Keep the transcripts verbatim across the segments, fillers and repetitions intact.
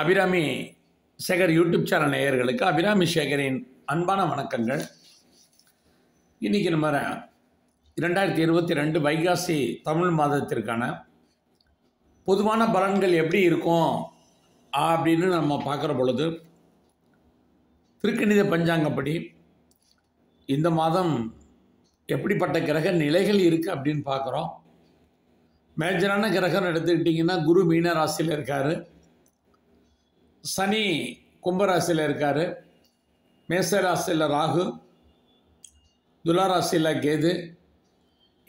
Abirami Sekar YouTube channel நேயர்களுக்கு அபிராமி சேகரின் அன்பான வணக்கங்கள். இன்றைக்கி நம்ம இரண்டாயிரத்தி இருபத்தி ரெண்டு வைகாசி தமிழ் மாதத்திற்கான பொதுவான பலன்கள் எப்படி இருக்கும் அப்படின்னு நம்ம பார்க்குற பொழுது, திருக்கணித பஞ்சாங்கப்படி இந்த மாதம் எப்படிப்பட்ட கிரக நிலைகள் இருக்குது அப்படின்னு பார்க்குறோம். மேஜரான கிரகம் எடுத்துக்கிட்டிங்கன்னா குரு மீன ராசியில் இருக்கார், சனி கும்பராசியில் இருக்கார், மேசராசியில் ராகு, துலாராசியில் கேது.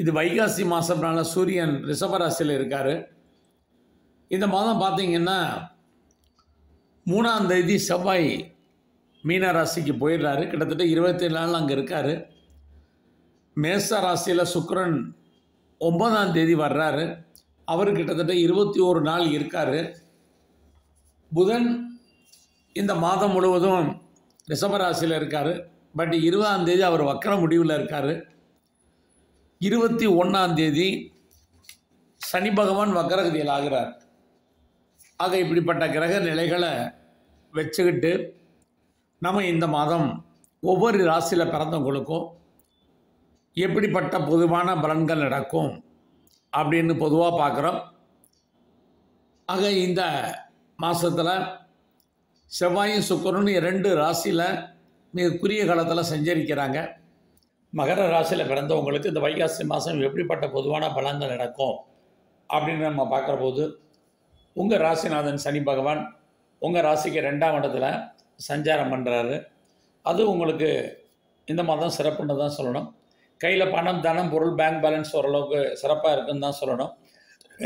இது வைகாசி மாதம்னால சூரியன் ரிஷபராசியில் இருக்கார். இந்த மாதம் பார்த்திங்கன்னா மூணாம் தேதி செவ்வாய் மீனராசிக்கு போயிடுறாரு, கிட்டத்தட்ட இருபத்தேழு நாள் அங்கே இருக்கார். மேச ராசியில் சுக்கிரன் ஒன்பதாம் தேதி வர்றாரு, அவர் கிட்டத்தட்ட இருபத்தி ஒரு நாள் இருக்கார். புதன் இந்த மாதம் முழுவதும் ரிஷபராசியில் இருக்கார், பட் இருபதாம் தேதி அவர் வக்கர முடிவில் இருக்கார். இருபத்தி ஒன்றாம் தேதி சனி பகவான் வக்கரகதியில் ஆகிறார். ஆக இப்படிப்பட்ட கிரக நிலைகளை வச்சுக்கிட்டு நம்ம இந்த மாதம் ஒவ்வொரு ராசியில் பிறந்தவங்களுக்கும் எப்படிப்பட்ட பொதுவான பலன்கள் நடக்கும் அப்படின்னு பொதுவாக பார்க்குறோம். ஆக இந்த மாதத்தில் செவ்வாயும் சுக்கிரனும் ரெண்டு ராசியில் மிக குறுகிய காலத்தில் சஞ்சரிக்கிறாங்க. மகர ராசியில் பிறந்தவங்களுக்கு இந்த வைகாசி மாதம் எப்படிப்பட்ட பொதுவான பலன்கள் நடக்கும் அப்படின்னு நம்ம பார்க்குற போது, உங்கள் ராசிநாதன் சனி பகவான் உங்கள் ராசிக்கு ரெண்டாம் இடத்துல சஞ்சாரம் பண்ணுறாரு. அது உங்களுக்கு இந்த மாதம் சிறப்புன்னு தான் சொல்லணும். கையில் பணம், தனம், பொருள், பேங்க் பேலன்ஸ் ஓரளவுக்கு சிறப்பாக இருக்குன்னு தான் சொல்லணும்.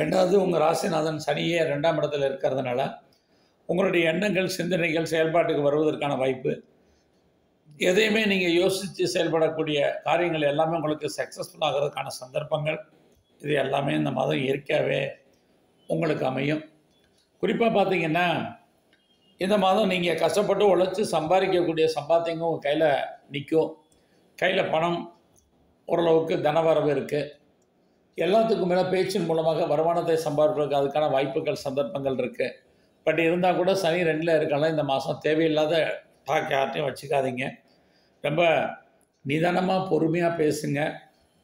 ரெண்டாவது, உங்கள் ராசிநாதன் சனியே ரெண்டாம் இடத்துல இருக்கிறதுனால உங்களுடைய எண்ணங்கள், சிந்தனைகள் செயல்பாட்டுக்கு வருவதற்கான வாய்ப்பு. எதையுமே நீங்கள் யோசித்து செயல்படக்கூடிய காரியங்கள் எல்லாமே உங்களுக்கு சக்ஸஸ்ஃபுல் ஆகிறதுக்கான சந்தர்ப்பங்கள் இது எல்லாமே இந்த மாதம் இயற்கையாகவே உங்களுக்கு அமையும். குறிப்பாக பார்த்திங்கன்னா இந்த மாதம் நீங்கள் கஷ்டப்பட்டு உழைச்சி சம்பாதிக்கக்கூடிய சம்பாத்தியங்கள் உங்கள் கையில் நிற்கும். கையில் பணம், ஓரளவுக்கு தனவரவு இருக்குது. எல்லாத்துக்கும் மேலே பேச்சின் மூலமாக வருமானத்தை சம்பாதிப்பதற்கு அதுக்கான வாய்ப்புகள், சந்தர்ப்பங்கள் இருக்குது. பட் இருந்தால் கூட சனி ரெண்டில் இருக்கலாம். இந்த மாதம் தேவையில்லாத டாக் யார்ட்டையும் வச்சுக்காதீங்க. ரொம்ப நிதானமாக பொறுமையாக பேசுங்க.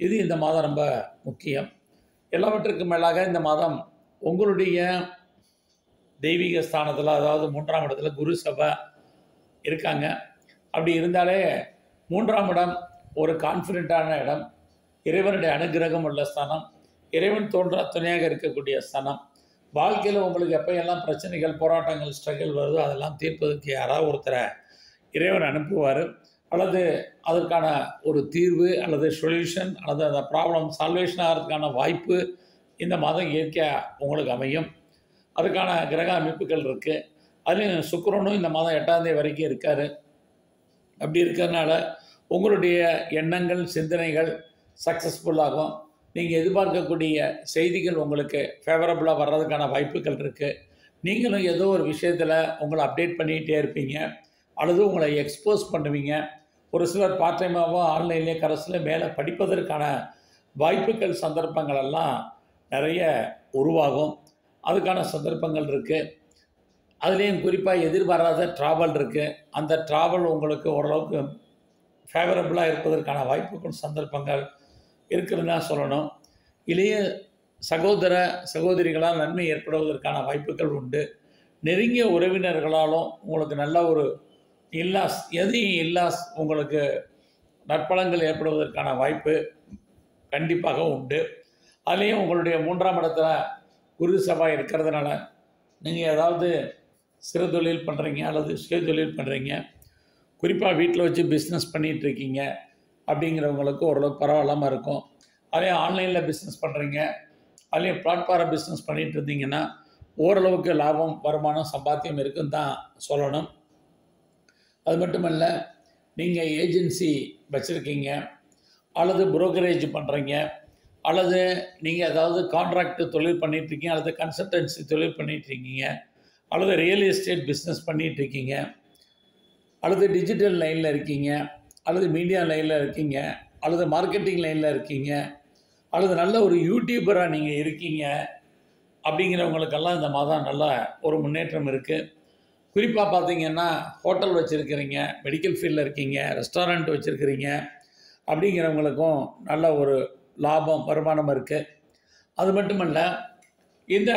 இது இந்த மாதம் ரொம்ப முக்கியம். எல்லாவற்றுக்கும் மேலாக இந்த மாதம் உங்களுடைய தெய்வீக ஸ்தானத்தில், அதாவது மூன்றாம் இடத்துல குரு சபை இருக்காங்க. அப்படி இருந்தாலே மூன்றாம் இடம் ஒரு கான்ஃபிடென்ட்டான இடம், இறைவனுடைய அனுகிரகம் உள்ள ஸ்தானம், இறைவன் தோன்ற துணையாக இருக்கக்கூடிய ஸ்தானம். வாழ்க்கையில் உங்களுக்கு எப்போயெல்லாம் பிரச்சனைகள், போராட்டங்கள், ஸ்ட்ரகிள் வருதோ அதெல்லாம் தீர்ப்பதற்கு யாராவது ஒருத்தரை இறைவன் அனுப்புவார். அல்லது அதற்கான ஒரு தீர்வு அல்லது சொல்யூஷன் அல்லது அந்த ப்ராப்ளம் சால்வேஷன் ஆகிறதுக்கான வாய்ப்பு இந்த மாதம் இயற்கையாக உங்களுக்கு அமையும். அதுக்கான கிரக அமைப்புகள் இருக்குது. அதுலேயும் சுக்கிரனும் இந்த மாதம் எட்டாம் தேதி வரைக்கும் இருக்கார். அப்படி இருக்கிறதுனால உங்களுடைய எண்ணங்கள், சிந்தனைகள் சக்ஸஸ்ஃபுல்லாகும். நீங்கள் எதிர்பார்க்கக்கூடிய செய்திகள் உங்களுக்கு ஃபேவரபுளாக வர்றதுக்கான வாய்ப்புகள் இருக்குது. நீங்களும் ஏதோ ஒரு விஷயத்தில் உங்களை அப்டேட் பண்ணிக்கிட்டே இருப்பீங்க, அல்லது உங்களை எக்ஸ்போஸ் பண்ணுவீங்க. ஒரு சிலர் பார்ட் டைமாகவும் ஆன்லைன்லேயே கரஸ்லேயே மேலே படிப்பதற்கான வாய்ப்புகள், சந்தர்ப்பங்கள் எல்லாம் நிறைய உருவாகும். அதுக்கான சந்தர்ப்பங்கள் இருக்குது. அதுலேயும் குறிப்பாக எதிர்பாராத ட்ராவல் இருக்குது. அந்த ட்ராவல் உங்களுக்கு ஓரளவுக்கு ஃபேவரபுளாக இருப்பதற்கான வாய்ப்புகள், சந்தர்ப்பங்கள் இருக்குதுன்னு தான் சொல்லணும். இளைய சகோதர சகோதரிகளால் நன்மை ஏற்படுவதற்கான வாய்ப்புகள் உண்டு. நெருங்கிய உறவினர்களாலும் உங்களுக்கு நல்ல ஒரு இல்லாஸ், எதையும் இல்லாஸ் உங்களுக்கு நற்பலங்கள் ஏற்படுவதற்கான வாய்ப்பு கண்டிப்பாக உண்டு. அதுலேயும் உங்களுடைய மூன்றாம் இடத்துல குரு செவ்வாய் இருக்கிறதுனால நீங்கள் ஏதாவது சிறு தொழில் பண்ணுறீங்க அல்லது சுய தொழில் பண்ணுறீங்க, குறிப்பாக வீட்டில் வச்சு பிஸ்னஸ் பண்ணிகிட்ருக்கீங்க அப்படிங்கிறவங்களுக்கு ஓரளவுக்கு பரவாயில்லாமல் இருக்கும். அதே ஆன்லைனில் பிஸ்னஸ் பண்ணுறீங்க, அதே பிளாட்ஃபார்ம் பிஸ்னஸ் பண்ணிகிட்டு இருந்தீங்கன்னா ஓரளவுக்கு லாபம், வருமானம், சம்பாத்தியம் இருக்குன்னு தான் சொல்லணும். அது மட்டும் இல்லை, நீங்கள் ஏஜென்சி வச்சுருக்கீங்க அல்லது புரோக்கரேஜ் பண்ணுறீங்க, அல்லது நீங்கள் ஏதாவது கான்ட்ராக்ட் தொழில் பண்ணிகிட்ருக்கீங்க, அல்லது கன்சல்டன்சி தொழில் பண்ணிகிட்ருக்கீங்க, அல்லது ரியல் எஸ்டேட் பிஸ்னஸ் பண்ணிகிட்ருக்கீங்க, அல்லது டிஜிட்டல் லைனில் இருக்கீங்க, அல்லது மீடியா லைனில் இருக்கீங்க, அல்லது மார்க்கெட்டிங் லைனில் இருக்கீங்க, அல்லது நல்ல ஒரு யூடியூபராக நீங்கள் இருக்கீங்க. அப்படிங்கிறவங்களுக்கெல்லாம் இந்த மாதம் நல்ல ஒரு முன்னேற்றம் இருக்குது. குறிப்பாக பார்த்தீங்கன்னா ஹோட்டல் வச்சுருக்கிறீங்க, மெடிக்கல் ஃபீல்டில் இருக்கீங்க, ரெஸ்டாரண்ட் வச்சுருக்கிறீங்க அப்படிங்கிறவங்களுக்கும் நல்ல ஒரு லாபம் வருமானம் இருக்குது. அது மட்டும் இல்லை, இந்த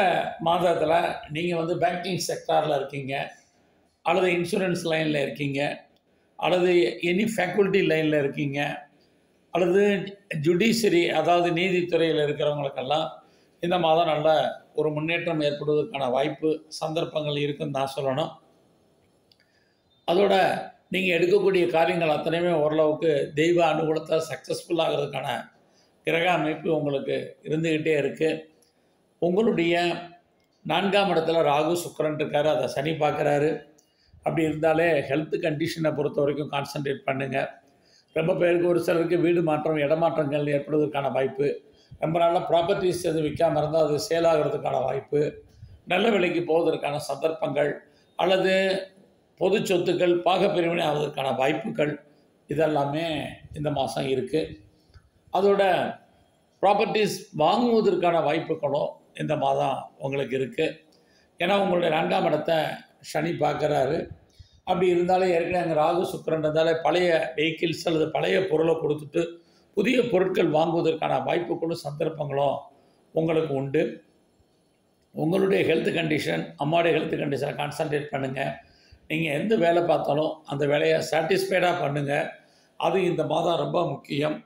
மாதத்தில் நீங்கள் வந்து பேங்கிங் செக்டாரில் இருக்கீங்க அல்லது இன்சூரன்ஸ் லைனில் இருக்கீங்க அல்லது எனி ஃபேக்கல்ட்டி லைனில் இருக்கீங்க அல்லது ஜுடிஷரி அதாவது நீதித்துறையில் இருக்கிறவங்களுக்கெல்லாம் இந்த மாதம் நல்ல ஒரு முன்னேற்றம் ஏற்படுவதற்கான வாய்ப்பு சந்தர்ப்பங்கள் இருக்குன்னு நான் சொல்லணும். அதோட நீங்கள் எடுக்கக்கூடிய காரியங்கள் அத்தனையுமே ஓரளவுக்கு தெய்வ அனுகூலத்தை சக்ஸஸ்ஃபுல்லாகிறதுக்கான கிரக அமைப்பு உங்களுக்கு இருந்துக்கிட்டே இருக்குது. உங்களுடைய நான்காம் இடத்துல ராகு சுக்கிரன் இருக்கார், அதை சனி பார்க்குறாரு. அப்படி இருந்தாலே ஹெல்த் கண்டிஷனை பொறுத்த வரைக்கும் கான்சன்ட்ரேட் பண்ணுங்கள். ரொம்ப பேருக்கு ஒரு சிலருக்கு வீடு மாற்றம் இடமாற்றங்கள் ஏற்படுவதற்கான வாய்ப்பு, ரொம்ப நல்ல ப்ராப்பர்ட்டிஸ் எதுவும் விற்காமல் இருந்தால் அது சேலாகிறதுக்கான வாய்ப்பு, நல்ல விலைக்கு போவதற்கான சந்தர்ப்பங்கள் அல்லது பொது சொத்துக்கள் பாகப்பிரிவினை ஆவதற்கான வாய்ப்புகள் இதெல்லாமே இந்த மாதம் இருக்குது. அதோட ப்ராப்பர்ட்டிஸ் வாங்குவதற்கான வாய்ப்புகளும் இந்த மாதம் உங்களுக்கு இருக்குது. ஏன்னா உங்களுடைய ரெண்டாம் இடத்தை சனி பார்க்குறாரு. அப்படி இருந்தாலே ஏற்கனவே அங்கே ராகு சுக்கிரன் இருந்தாலே பழைய வெஹிக்கிள்ஸ் அல்லது பழைய பொருளை கொடுத்துட்டு புதிய பொருட்கள் வாங்குவதற்கான வாய்ப்புகளும் சந்தர்ப்பங்களும் உங்களுக்கு உண்டு. உங்களுடைய ஹெல்த் கண்டிஷன் அம்மாவுடைய ஹெல்த் கண்டிஷனை கான்சன்ட்ரேட் பண்ணுங்கள். நீங்கள் எந்த வேலை பார்த்தாலும் அந்த வேலையை சாட்டிஸ்ஃபைடாக பண்ணுங்கள். அது இந்த மாதம் ரொம்ப முக்கியம்.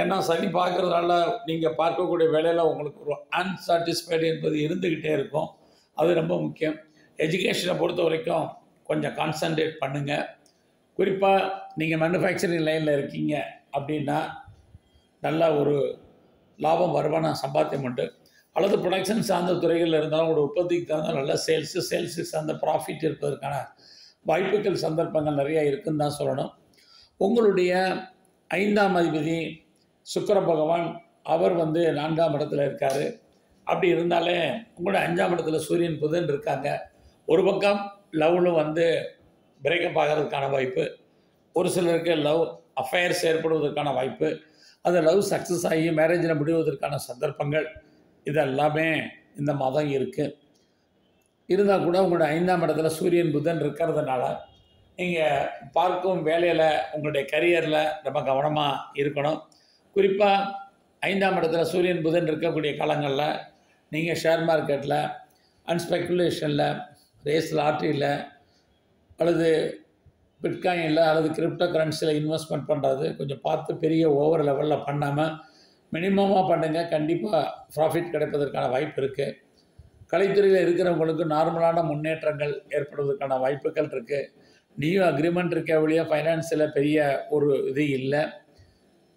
ஏன்னா சனி பார்க்குறதுனால நீங்கள் பார்க்கக்கூடிய வேலையில் உங்களுக்கு ஒரு அன்சாட்டிஸ்ஃபைடு என்பது இருந்துக்கிட்டே இருக்கும். அது ரொம்ப முக்கியம். எஜுகேஷனை பொறுத்த வரைக்கும் கொஞ்சம் கான்சன்ட்ரேட் பண்ணுங்கள். குறிப்பாக நீங்கள் மேனுஃபேக்சரிங் லைனில் இருக்கீங்க அப்படின்னா நல்ல ஒரு லாபம் வருமான சம்பாத்தியம் உண்டு. அல்லது ப்ரொடக்ஷன் சார்ந்த துறைகளில் இருந்தாலும் ஒரு உற்பத்திக்கு தகுந்த நல்ல சேல்ஸு சேல்ஸு சார்ந்த ப்ராஃபிட் இருப்பதற்கான வாய்ப்புகள் சந்தர்ப்பங்கள் நிறையா இருக்குதுன்னு தான் சொல்லணும். உங்களுடைய ஐந்தாம் அதிபதி சுக்கிர பகவான், அவர் வந்து நான்காம் இடத்துல இருக்கார். அப்படி இருந்தாலே உங்களோட அஞ்சாம் இடத்துல சூரியன் புதன் இருக்காங்க. ஒரு பக்கம் லவ்வில் வந்து பிரேக்கப் ஆகிறதுக்கான வாய்ப்பு, ஒரு சிலருக்கு லவ் அஃபேர்ஸ் ஏற்படுவதற்கான வாய்ப்பு, அது லவ் சக்ஸஸ் ஆகி மேரேஜில் முடிவதற்கான சந்தர்ப்பங்கள் இதெல்லாமே இந்த மாதம் இருக்குது. இருந்தால் கூட உங்களோட ஐந்தாம் இடத்துல சூரியன் புதன் இருக்கிறதுனால நீங்கள் பார்க்கும் வேலையில் உங்களுடைய கரியரில் ரொம்ப கவனமாக இருக்கணும். குறிப்பாக ஐந்தாம் இடத்துல சூரியன் புதன் இருக்கக்கூடிய காலங்களில் நீங்கள் ஷேர் மார்க்கெட்டில் அண்ட் ஸ்பெக்குலேஷனில் ரேஸ் லாட்டரியில் அல்லது பிட்காயினில் அல்லது கிரிப்டோ கரன்சியில் இன்வெஸ்ட்மெண்ட் பண்ணுறது கொஞ்சம் பார்த்து பெரிய ஓவர் லெவலில் பண்ணாமல் மினிமமாக பண்ணுங்கள். கண்டிப்பாக ப்ராஃபிட் கிடைப்பதற்கான வாய்ப்பு இருக்குது. கலைத்துறையில் இருக்கிறவங்களுக்கு நார்மலான முன்னேற்றங்கள் ஏற்படுவதற்கான வாய்ப்புகள் இருக்குது. நியூ அக்ரிமெண்ட் இருக்க வழியாக ஃபைனான்ஸில் பெரிய ஒரு இது இல்லை.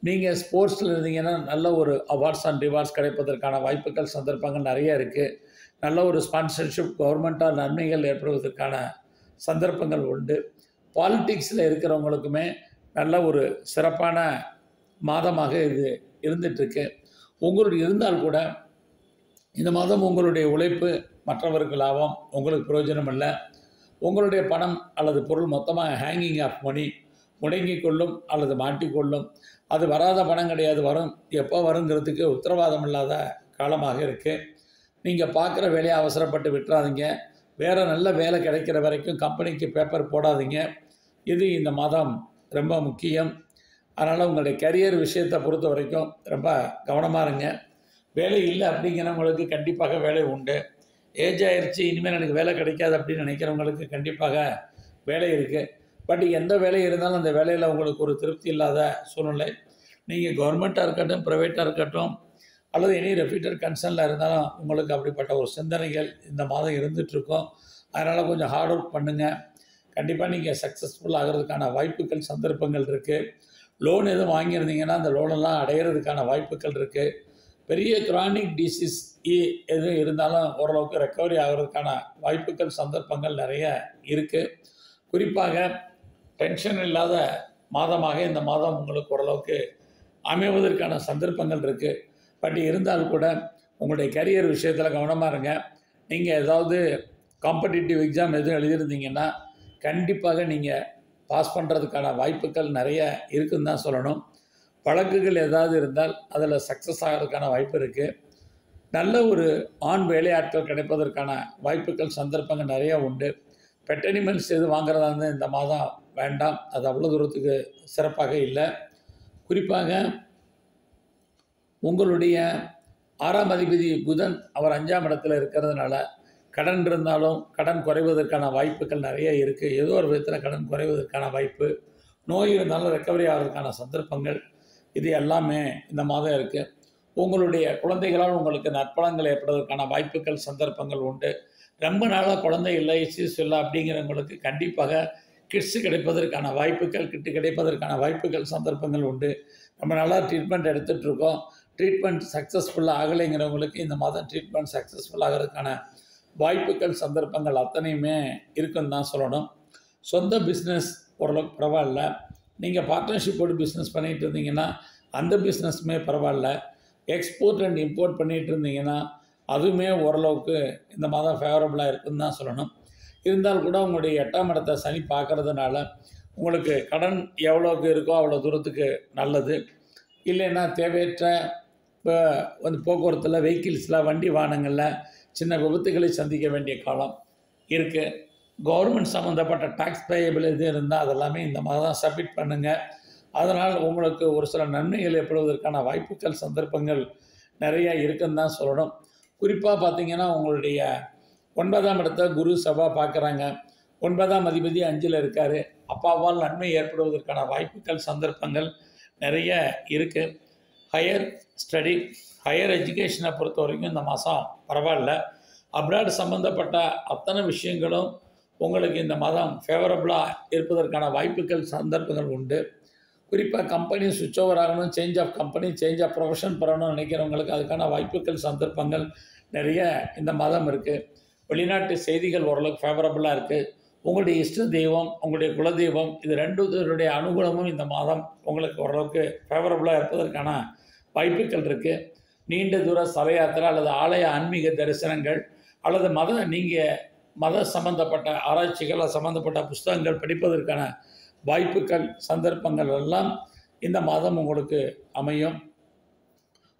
நீங்கள் ஸ்போர்ட்ஸில் இருந்தீங்கன்னா நல்ல ஒரு அவார்ட்ஸ் அண்ட் ரிவார்ட்ஸ் கிடைப்பதற்கான வாய்ப்புகள் சந்தர்ப்பங்கள் நிறையா இருக்குது. நல்ல ஒரு ஸ்பான்சர்ஷிப் கவர்மெண்ட்டால் நன்மைகள் ஏற்படுவதற்கான சந்தர்ப்பங்கள் உண்டு. பாலிட்டிக்ஸில் இருக்கிறவங்களுக்குமே நல்ல ஒரு சிறப்பான மாதமாக இது இருந்துகிட்ருக்கு. உங்களுடைய இருந்தால் கூட இந்த மாதம் உங்களுடைய உழைப்பு மற்றவருக்கு லாபம், உங்களுக்கு பிரயோஜனம் இல்லை. உங்களுடைய பணம் அல்லது பொருள் மொத்தமாக ஹேங்கிங் ஆஃப் மணி முடங்கி கொள்ளும் அல்லது மாட்டிக்கொள்ளும். அது வராத பணம் கிடையாது, வரும். எப்போ வருங்கிறதுக்கு உத்தரவாதம் இல்லாத காலமாக இருக்குது. நீங்கள் பார்க்குற வேலையை அவசரப்பட்டு விட்டுறாதீங்க. வேறு நல்ல வேலை கிடைக்கிற வரைக்கும் கம்பெனிக்கு பேப்பர் போடாதீங்க. இது இந்த மாதம் ரொம்ப முக்கியம். அதனால் உங்களுடைய கரியர் விஷயத்தை பொறுத்த வரைக்கும் ரொம்ப கவனமாக இருங்க. வேலை இல்லை அப்படிங்கிறவங்களுக்கு கண்டிப்பாக வேலை உண்டு. ஏஜ் ஆயிடுச்சு இனிமேல் எனக்கு வேலை கிடைக்காது அப்படின்னு நினைக்கிறவங்களுக்கு கண்டிப்பாக வேலை இருக்குது. பட் எந்த வேலை இருந்தாலும் அந்த வேலையில் உங்களுக்கு ஒரு திருப்தி இல்லாத சூழ்நிலை. நீங்கள் கவர்மெண்ட்டாக இருக்கட்டும் ப்ரைவேட்டாக இருக்கட்டும் அல்லது எனி ரெப்யூட்டட் கன்சர்னில் இருந்தாலும் உங்களுக்கு அப்படிப்பட்ட ஒரு சிந்தனைகள் இந்த மாதம் இருந்துகிட்ருக்கும். அதனால் கொஞ்சம் ஹார்ட் ஒர்க் பண்ணுங்கள். கண்டிப்பாக நீங்கள் சக்ஸஸ்ஃபுல் ஆகிறதுக்கான வாய்ப்புகள் சந்தர்ப்பங்கள் இருக்குது. லோன் எதுவும் வாங்கியிருந்தீங்கன்னா அந்த லோனெல்லாம் அடையிறதுக்கான வாய்ப்புகள் இருக்குது. பெரிய க்ரானிக் டிசீஸ் எதுவும் இருந்தாலும் ஓரளவுக்கு ரெக்கவரி ஆகிறதுக்கான வாய்ப்புகள் சந்தர்ப்பங்கள் நிறைய இருக்குது. குறிப்பாக டென்ஷன் இல்லாத மாதமாக இந்த மாதம் உங்களுக்கு ஓரளவுக்கு அமைவதற்கான சந்தர்ப்பங்கள் இருக்குது. பட் இருந்தாலும் கூட உங்களுடைய கரியர் விஷயத்தில் கவனமாக இருங்க. நீங்கள் ஏதாவது காம்படிட்டிவ் எக்ஸாம் எதுவும் எழுதியிருந்தீங்கன்னா கண்டிப்பாக நீங்கள் பாஸ் பண்ணுறதுக்கான வாய்ப்புகள் நிறைய இருக்குதுன்னு தான் சொல்லணும். வழக்குகள் ஏதாவது இருந்தால் அதில் சக்ஸஸ் ஆகிறதுக்கான வாய்ப்பு இருக்குது. நல்ல ஒரு ஆண் வேலையாட்கள் கிடைப்பதற்கான வாய்ப்புகள் சந்தர்ப்பங்கள் நிறையா உண்டு. பெட்டனி மில்ஸ் எது வாங்குறதா இருந்தால் இந்த மாதம் வேண்டாம், அது அவ்வளோ தூரத்துக்கு சிறப்பாக இல்லை. குறிப்பாக உங்களுடைய ஆறாம் அதிபதி புதன் அவர் அஞ்சாம் இடத்துல இருக்கிறதுனால கடன் இருந்தாலும் கடன் குறைவதற்கான வாய்ப்புகள் நிறைய இருக்குது. ஏதோ ஒரு விதத்தில் கடன் குறைவதற்கான வாய்ப்பு, நோய் இருந்தாலும் ரெக்கவரி ஆகிறதுக்கான சந்தர்ப்பங்கள், இது எல்லாமே இந்த மாதம் இருக்குது. உங்களுடைய குழந்தைகளால் உங்களுக்கு நற்பலங்கள் ஏற்படுவதற்கான வாய்ப்புகள் சந்தர்ப்பங்கள் உண்டு. ரொம்ப நாளாக குழந்தை இல்லை, இஸ்யூஸ் இல்லை அப்படிங்கிறவங்களுக்கு கண்டிப்பாக கிட்ஸு கிடைப்பதற்கான வாய்ப்புகள் கிட்டு கிடைப்பதற்கான வாய்ப்புகள் சந்தர்ப்பங்கள் உண்டு. ரொம்ப நல்லா ட்ரீட்மெண்ட் எடுத்துகிட்ருக்கோம், ட்ரீட்மெண்ட் சக்ஸஸ்ஃபுல்லாக ஆகலைங்கிறவங்களுக்கு இந்த மாதம் ட்ரீட்மெண்ட் சக்ஸஸ்ஃபுல் ஆகிறதுக்கான வாய்ப்புகள் சந்தர்ப்பங்கள் அத்தனையுமே இருக்குன்னு தான் சொல்லணும். சொந்த பிஸ்னஸ் ஓரளவுக்கு பரவாயில்ல. நீங்கள் பார்ட்னர்ஷிப் போட்டு பிஸ்னஸ் பண்ணிகிட்டு இருந்தீங்கன்னா அந்த பிஸ்னஸுமே பரவாயில்ல. எக்ஸ்போர்ட் அண்ட் இம்போர்ட் பண்ணிகிட்டு இருந்தீங்கன்னா அதுவுமே ஓரளவுக்கு இந்த மாதம் ஃபேவரபுளாக இருக்குதுன்னு தான் சொல்லணும். இருந்தால் கூட உங்களுடைய எட்டாம் இடத்தை சனி பார்க்கறதுனால உங்களுக்கு கடன் எவ்வளோக்கு இருக்கோ அவ்வளோ தூரத்துக்கு நல்லது. இல்லைன்னா தேவையற்ற இப்போ வந்து போக்குவரத்தில் வெஹிக்கிள்ஸில் வண்டி வாகனங்களில் சின்ன விபத்துக்களை சந்திக்க வேண்டிய காலம் இருக்குது. கவர்மெண்ட் சம்மந்தப்பட்ட டேக்ஸ் பேயபிள் எது இருந்தால் அதெல்லாமே இந்த மாதம் சப்மிட் பண்ணுங்கள். அதனால் உங்களுக்கு ஒரு சில நன்மைகள் ஏற்படுவதற்கான வாய்ப்புகள் சந்தர்ப்பங்கள் நிறையா இருக்குதுன்னு தான் சொல்லணும். குறிப்பாக பார்த்திங்கன்னா உங்களுடைய ஒன்பதாம் இடத்த குரு சபா பார்க்குறாங்க. ஒன்பதாம் அதிபதி அஞ்சில் இருக்கார். அப்பாவால் நன்மை ஏற்படுவதற்கான வாய்ப்புகள் சந்தர்ப்பங்கள் நிறைய இருக்குது. ஹையர் ஸ்டடி ஹையர் எஜுகேஷனை பொறுத்த வரைக்கும் இந்த மாதம் பரவாயில்ல. அப்ராட் சம்மந்தப்பட்ட அத்தனை விஷயங்களும் உங்களுக்கு இந்த மாதம் ஃபேவரபுளாக இருப்பதற்கான வாய்ப்புகள் சந்தர்ப்பங்கள் உண்டு. குறிப்பாக கம்பெனி சுவிட்ச் ஓவர் ஆகணும், change of company change of profession பண்ணணும்னு நினைக்கிறவங்களுக்கு அதுக்கான வாய்ப்புகள் சந்தர்ப்பங்கள் நிறைய இந்த மாதம் இருக்குது. வெளிநாட்டு செய்திகள் ஓரளவுக்கு ஃபேவரபுளாக இருக்குது. உங்களுடைய இஷ்ட தெய்வம் உங்களுடைய குலதெய்வம் இது ரெண்டுடைய அனுகூலமும் இந்த மாதம் உங்களுக்கு ஓரளவுக்கு ஃபேவரபுளாக இருப்பதற்கான வாய்ப்புகள் இருக்குது. நீண்ட தூர சபை யாத்திரை அல்லது ஆலய ஆன்மீக தரிசனங்கள் அல்லது மத நீங்கள் மத சம்மந்தப்பட்ட ஆராய்ச்சிகள் சம்மந்தப்பட்ட புஸ்தகங்கள் படிப்பதற்கான வாய்ப்புகள் சந்தர்ப்பங்கள் எல்லாம் இந்த மாதம் உங்களுக்கு அமையும்.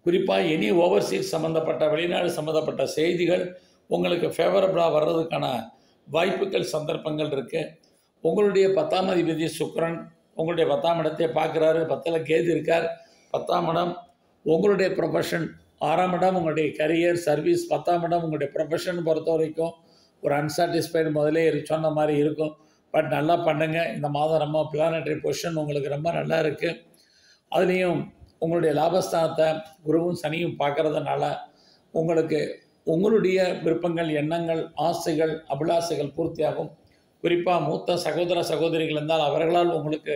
குறிப்பாக எனி ஓவர்சீஸ் சம்மந்தப்பட்ட வெளிநாடு சம்மந்தப்பட்ட செய்திகள் உங்களுக்கு ஃபேவரபுளாக வர்றதுக்கான வாய்ப்புகள் சந்தர்ப்பங்கள் இருக்குது. உங்களுடைய பத்தாம் அதிபதி சுக்கிரன் உங்களுடைய பத்தாம் இடத்தை பார்க்குறாரு. பத்தில் கேது இருக்கார். பத்தாம் இடம் உங்களுடைய ப்ரொஃபஷன், ஆறாம் இடம் உங்களுடைய கரியர் சர்வீஸ், பத்தாம் இடம் உங்களுடைய ப்ரொஃபஷன் பொறுத்த வரைக்கும் ஒரு அன்சாட்டிஸ்ஃபைடு முதலே சொன்ன மாதிரி இருக்கும். பட் நல்லா பண்ணுங்கள். இந்த மாதம் ரொம்ப பிளானட்ரி பொசிஷன் உங்களுக்கு ரொம்ப நல்லா இருக்குது. அதுலேயும் உங்களுடைய லாபஸ்தானத்தை குருவும் சனியும் பார்க்குறதுனால உங்களுக்கு உங்களுடைய விருப்பங்கள் எண்ணங்கள் ஆசைகள் அபிலாசைகள் பூர்த்தியாகும். குறிப்பாக மூத்த சகோதர சகோதரிகள் இருந்தால் அவர்களால் உங்களுக்கு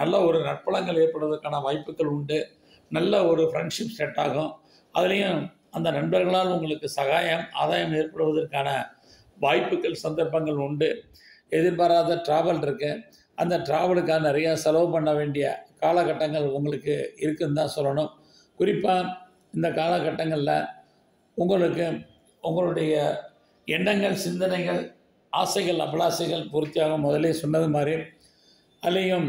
நல்ல ஒரு நற்பலங்கள் ஏற்படுவதற்கான வாய்ப்புகள் உண்டு. நல்ல ஒரு ஃப்ரெண்ட்ஷிப் செட் ஆகும். அதுலேயும் அந்த நண்பர்களால் உங்களுக்கு சகாயம் ஆதாயம் ஏற்படுவதற்கான வாய்ப்புகள் சந்தர்ப்பங்கள் உண்டு. எதிர்பாராத ட்ராவல் இருக்கு. அந்த ட்ராவலுக்காக நிறையா செலவு பண்ண வேண்டிய காலகட்டங்கள் உங்களுக்கு இருக்குதுன்னு தான் சொல்லணும். குறிப்பாக இந்த காலகட்டங்களில் உங்களுக்கு உங்களுடைய எண்ணங்கள் சிந்தனைகள் ஆசைகள் அபிலாசைகள் பூர்த்தியாக முதலே சொன்னது மாதிரி. அதுலேயும்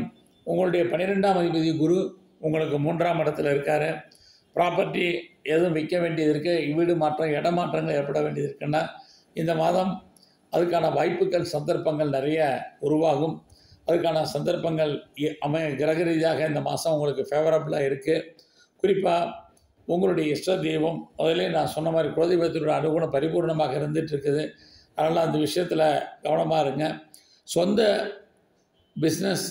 உங்களுடைய பன்னிரெண்டாம் அதிபதி குரு உங்களுக்கு மூன்றாம் இடத்துல இருக்கார். ப்ராப்பர்ட்டி எதுவும் விற்க வேண்டியது இருக்குது, வீடு மாற்றம் இடமாற்றங்கள் ஏற்பட வேண்டியது இருக்குன்னா இந்த மாதம் அதுக்கான வாய்ப்புகள் சந்தர்ப்பங்கள் நிறைய உருவாகும். அதுக்கான சந்தர்ப்பங்கள் அமை கிரக ரீதியாக இந்த மாதம் உங்களுக்கு ஃபேவரபுளாக இருக்குது. குறிப்பாக உங்களுடைய இஷ்ட தெய்வம் முதலே நான் சொன்ன மாதிரி குலதெய்வத்தினுடைய அனுகூலம் பரிபூர்ணமாக இருந்துகிட்டு இருக்குது. அதனால் அந்த விஷயத்தில் கவனமாக இருங்க. சொந்த பிஸ்னஸ்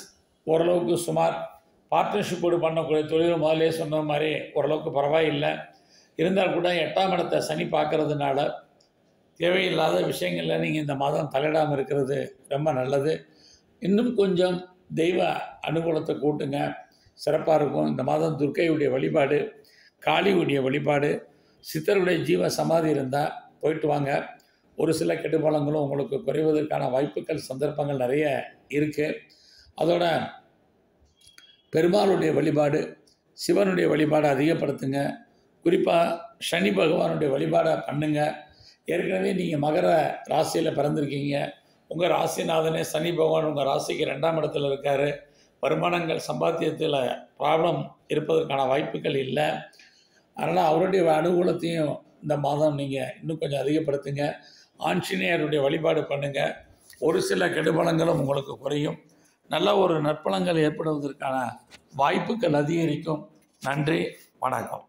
ஓரளவுக்கு சுமார். பார்ட்னர்ஷிப்போடு பண்ணக்கூடிய தொழில் முதலே சொன்ன மாதிரி ஓரளவுக்கு பரவாயில்லை. இருந்தால் கூட எட்டாம் இடத்தை சனி பார்க்கறதுனால தேவையில்லாத விஷயங்களில் நீங்கள் இந்த மாதம் தலையிடாமல் இருக்கிறது ரொம்ப நல்லது. இன்னும் கொஞ்சம் தெய்வ அனுகூலத்தை கூட்டுங்க, சிறப்பாக இருக்கும். இந்த மாதம் துர்க்கையுடைய வழிபாடு, காளியுடைய வழிபாடு, சித்தருடைய ஜீவ சமாதி இருந்தால் போயிட்டு வாங்க. ஒரு சில கெடுபலங்களும் உங்களுக்கு குறைவதற்கான வாய்ப்புகள் சந்தர்ப்பங்கள் நிறைய இருக்குது. அதோட பெருமாளுடைய வழிபாடு சிவனுடைய வழிபாடை அதிகப்படுத்துங்க. குறிப்பாக சனி பகவானுடைய வழிபாடை பண்ணுங்கள். ஏற்கனவே நீங்கள் மகர ராசியில் பிறந்திருக்கீங்க. உங்கள் ராசிநாதனே சனி பகவான் உங்கள் ராசிக்கு ரெண்டாம் இடத்துல இருக்கார். வருமானங்கள் சம்பாத்தியத்தில் ப்ராப்ளம் இருப்பதற்கான வாய்ப்புகள் இல்லை. அதனால் அவருடைய அனுகூலத்தையும் இந்த மாதம் நீங்கள் இன்னும் கொஞ்சம் அதிகப்படுத்துங்க. ஆஞ்சநேயருடைய வழிபாடு பண்ணுங்கள். ஒரு சில கெடுபலங்களும் உங்களுக்கு குறையும். நல்ல ஒரு நற்பலங்கள் ஏற்படுவதற்கான வாய்ப்புகள் அதிகரிக்கும். நன்றி, வணக்கம்.